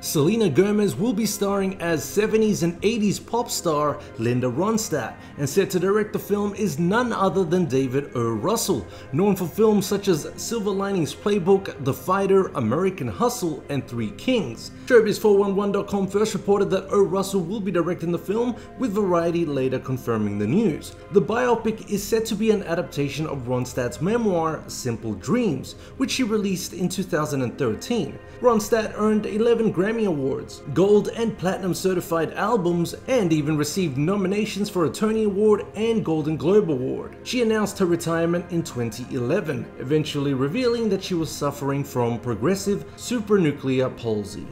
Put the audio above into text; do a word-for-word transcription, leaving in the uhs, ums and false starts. Selena Gomez will be starring as seventies and eighties pop star Linda Ronstadt, and set to direct the film is none other than David O. Russell, known for films such as Silver Linings Playbook, The Fighter, American Hustle, and Three Kings. Showbiz four eleven dot com first reported that O. Russell will be directing the film, with Variety later confirming the news. The biopic is said to be an adaptation of Ronstadt's memoir, Simple Dreams, which she released in two thousand thirteen. Ronstadt earned eleven Grammy Awards, Gold and Platinum certified albums, and even received nominations for a Tony Award and Golden Globe Award. She announced her retirement in twenty eleven, eventually revealing that she was suffering from progressive supranuclear palsy.